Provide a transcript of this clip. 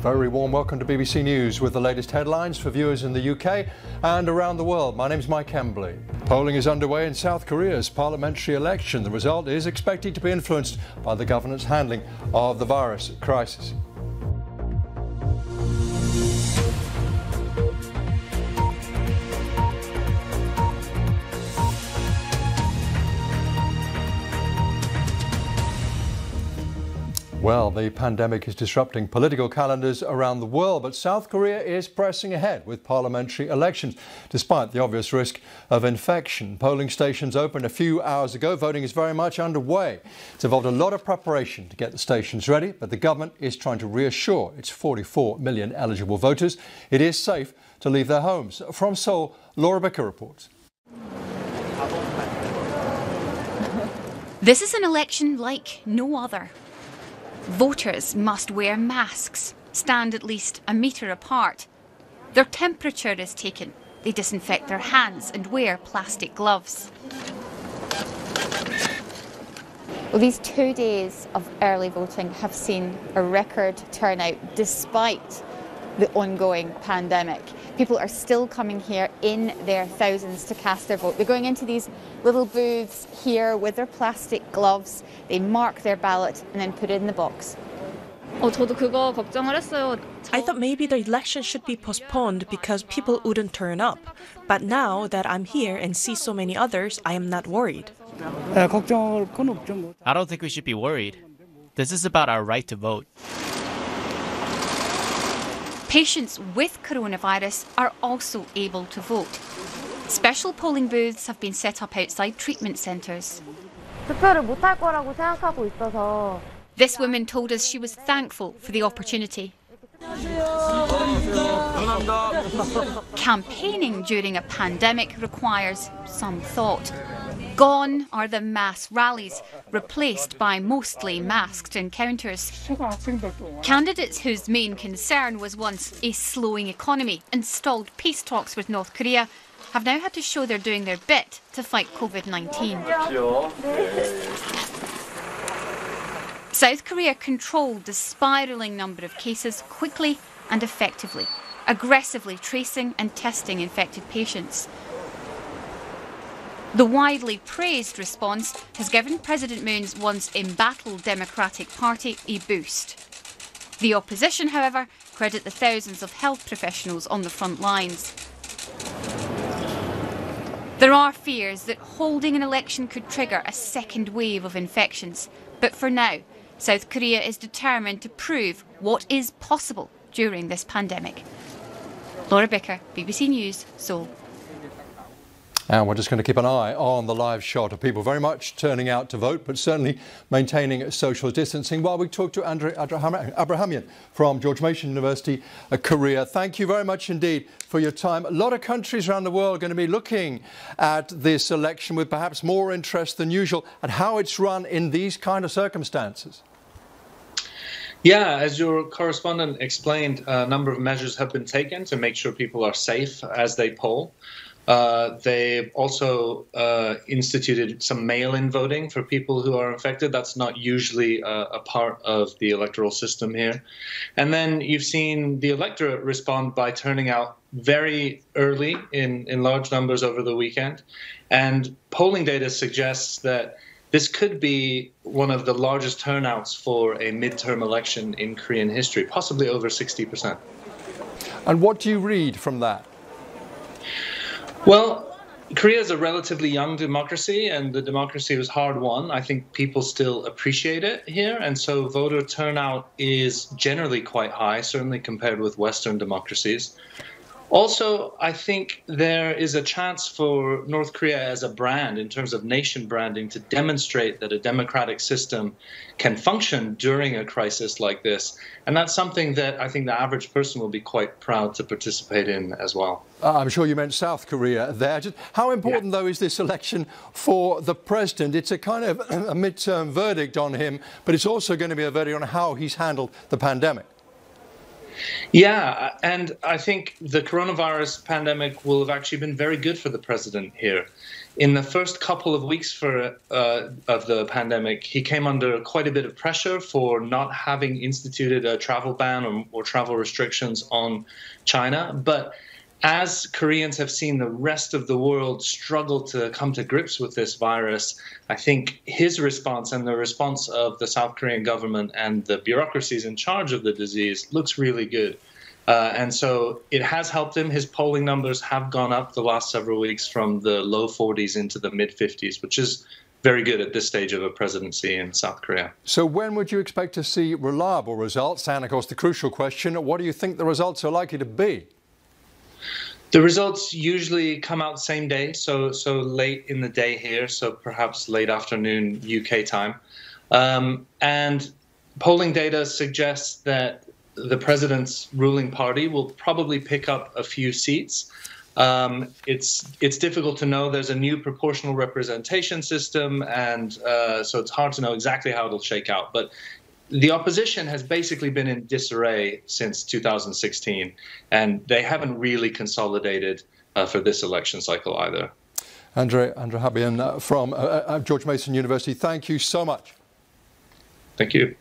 Very warm welcome to BBC News with the latest headlines for viewers in the UK and around the world. My name's Mike Campbell. Polling is underway in South Korea's parliamentary election. The result is expected to be influenced by the government's handling of the virus crisis. Well, the pandemic is disrupting political calendars around the world, but South Korea is pressing ahead with parliamentary elections, despite the obvious risk of infection. Polling stations opened a few hours ago. Voting is very much underway. It's involved a lot of preparation to get the stations ready, but the government is trying to reassure its 44 million eligible voters it is safe to leave their homes. From Seoul, Laura Bicker reports. This is an election like no other. Voters must wear masks, stand at least a metre apart. Their temperature is taken. They disinfect their hands and wear plastic gloves. Well, these 2 days of early voting have seen a record turnout despite the ongoing pandemic. People are still coming here in their thousands to cast their vote. They're going into these little booths here with their plastic gloves. They mark their ballot and then put it in the box. I thought maybe the election should be postponed because people wouldn't turn up. But now that I'm here and see so many others, I am not worried. I don't think we should be worried. This is about our right to vote. Patients with coronavirus are also able to vote. Special polling booths have been set up outside treatment centres. This woman told us she was thankful for the opportunity. Campaigning during a pandemic requires some thought. Gone are the mass rallies, replaced by mostly masked encounters. Candidates whose main concern was once a slowing economy and stalled peace talks with North Korea have now had to show they're doing their bit to fight COVID-19. South Korea controlled the spiralling number of cases quickly and effectively, aggressively tracing and testing infected patients. The widely praised response has given President Moon's once embattled Democratic Party a boost. The opposition, however, credit the thousands of health professionals on the front lines. There are fears that holding an election could trigger a second wave of infections, but for now, South Korea is determined to prove what is possible during this pandemic. Laura Bicker, BBC News, Seoul. And we're just going to keep an eye on the live shot of people very much turning out to vote, but certainly maintaining social distancing, while we talk to Andrei Abrahamian from George Mason University, Korea. Thank you very much indeed for your time. A lot of countries around the world are going to be looking at this election with perhaps more interest than usual at how it's run in these kind of circumstances. Yeah, as your correspondent explained, a number of measures have been taken to make sure people are safe as they poll. They also instituted some mail-in voting for people who are infected. That's not usually a part of the electoral system here. And then you've seen the electorate respond by turning out very early in large numbers over the weekend. And polling data suggests that this could be one of the largest turnouts for a midterm election in Korean history, possibly over 60%. And what do you read from that? Well, Korea is a relatively young democracy, and the democracy was hard-won. I think people still appreciate it here, and so voter turnout is generally quite high, certainly compared with Western democracies. Also, I think there is a chance for North Korea as a brand, in terms of nation branding, to demonstrate that a democratic system can function during a crisis like this. And that's something that I think the average person will be quite proud to participate in as well. I'm sure you meant South Korea there. Just how important, though, is this election for the president? It's a kind of a midterm verdict on him, but it's also going to be a verdict on how he's handled the pandemic. Yeah, and I think the coronavirus pandemic will have actually been very good for the president here. In the first couple of weeks of the pandemic, he came under quite a bit of pressure for not having instituted a travel ban or travel restrictions on China. But as Koreans have seen the rest of the world struggle to come to grips with this virus, I think his response and the response of the South Korean government and the bureaucracies in charge of the disease looks really good. And so it has helped him. His polling numbers have gone up the last several weeks from the low 40s into the mid 50s, which is very good at this stage of a presidency in South Korea. So when would you expect to see reliable results? And of course, the crucial question, what do you think the results are likely to be? The results usually come out the same day, so late in the day here, so perhaps late afternoon UK time. And polling data suggests that the president's ruling party will probably pick up a few seats. It's difficult to know. There's a new proportional representation system, and so it's hard to know exactly how it'll shake out. But the opposition has basically been in disarray since 2016, and they haven't really consolidated for this election cycle either. Andrei Abrahamian from George Mason University, thank you so much. Thank you.